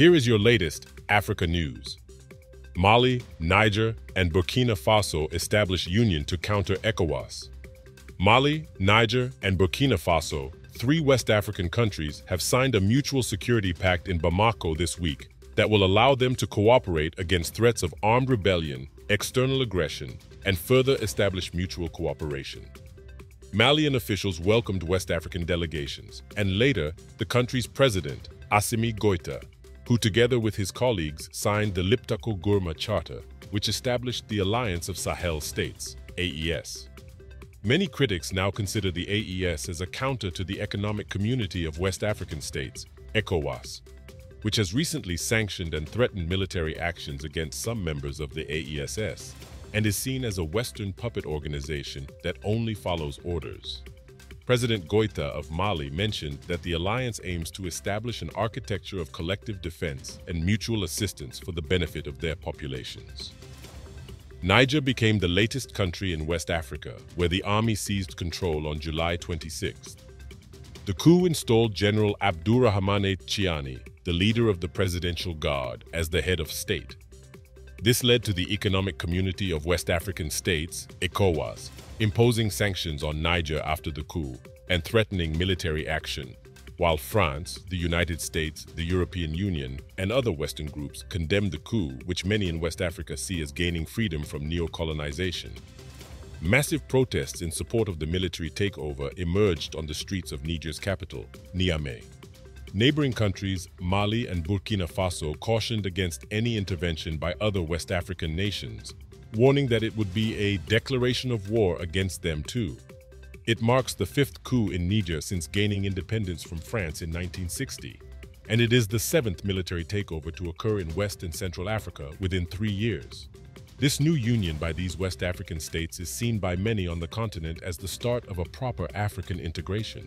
Here is your latest Africa news. Mali, Niger, and Burkina Faso establish union to counter ECOWAS. Mali, Niger, and Burkina Faso, three West African countries, have signed a mutual security pact in Bamako this week that will allow them to cooperate against threats of armed rebellion, external aggression, and further establish mutual cooperation. Malian officials welcomed West African delegations, and later, the country's president, Asimi Goita, who together with his colleagues signed the Liptako-Gurma Charter, which established the Alliance of Sahel States, AES. Many critics now consider the AES as a counter to the Economic Community of West African States, ECOWAS, which has recently sanctioned and threatened military actions against some members of the AES, and is seen as a Western puppet organization that only follows orders. President Goita of Mali mentioned that the alliance aims to establish an architecture of collective defense and mutual assistance for the benefit of their populations. Niger became the latest country in West Africa where the army seized control on July 26. The coup installed General Abdourahmane Chiani, the leader of the Presidential Guard, as the head of state. This led to the Economic Community of West African States, ECOWAS, imposing sanctions on Niger after the coup and threatening military action, while France, the United States, the European Union, and other Western groups condemned the coup, which many in West Africa see as gaining freedom from neo-colonization. Massive protests in support of the military takeover emerged on the streets of Niger's capital, Niamey. Neighboring countries, Mali and Burkina Faso, cautioned against any intervention by other West African nations, warning that it would be a declaration of war against them too. It marks the fifth coup in Niger since gaining independence from France in 1960, and it is the seventh military takeover to occur in West and Central Africa within 3 years. This new union by these West African states is seen by many on the continent as the start of a proper African integration.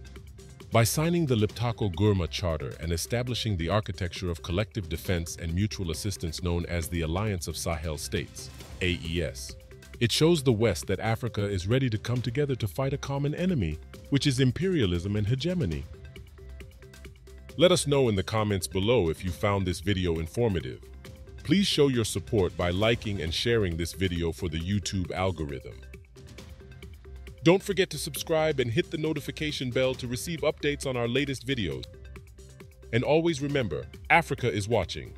By signing the Liptako-Gurma Charter and establishing the architecture of collective defense and mutual assistance known as the Alliance of Sahel States, AES, it shows the West that Africa is ready to come together to fight a common enemy, which is imperialism and hegemony. Let us know in the comments below if you found this video informative. Please show your support by liking and sharing this video for the YouTube algorithm. Don't forget to subscribe and hit the notification bell to receive updates on our latest videos. And always remember, Africa is watching.